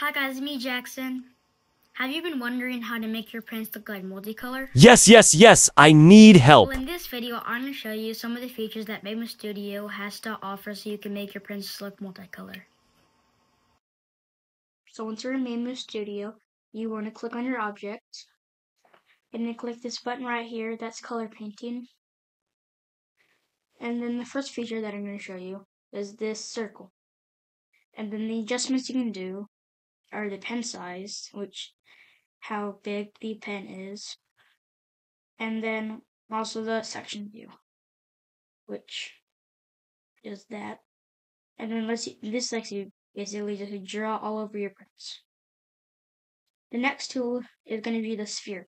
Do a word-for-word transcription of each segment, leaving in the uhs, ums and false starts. Hi guys, me Jackson. Have you been wondering how to make your prints look like multicolor? Yes, yes, yes, I need help. Well, in this video, I'm going to show you some of the features that Bambu Studio has to offer so you can make your prints look multicolor. So once you're in Bambu Studio, you want to click on your object, and then click this button right here, that's color painting. And then the first feature that I'm going to show you is this circle. And then the adjustments you can do are the pen size, which how big the pen is, and then also the section view, which is that. And then let's see, this lets you basically just draw all over your prints. The next tool is going to be the sphere.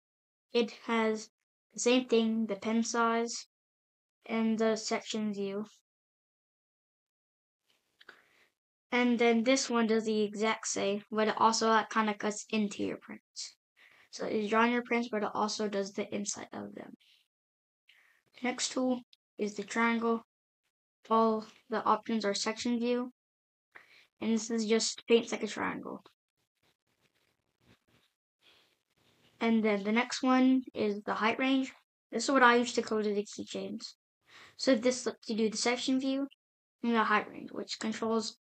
It has the same thing, the pen size, and the section view. And then this one does the exact same, but it also kind of cuts into your prints. So it's drawing your prints, but it also does the inside of them. The next tool is the triangle. All the options are section view. And this is just paints like a triangle. And then the next one is the height range. This is what I used to call the keychains. So this lets you do the section view and the height range, which controls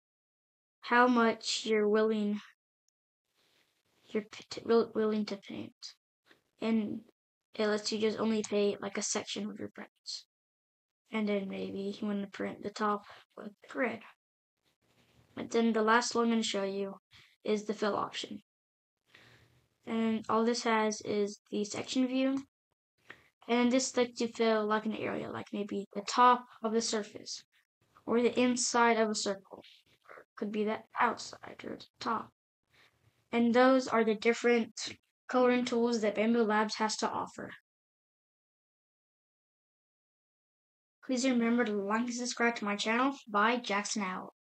how much you're willing you're willing to paint, and it lets you just only paint like a section of your prints, and then maybe you want to print the top with red. But then the last one I'm going to show you is the fill option, and all this has is the section view, and this lets you fill like an area, like maybe the top of the surface or the inside of a circle. Could be the outside or the top. And those are the different coloring tools that Bambu Labs has to offer. Please remember to like and subscribe to my channel. Bye, Jackson out.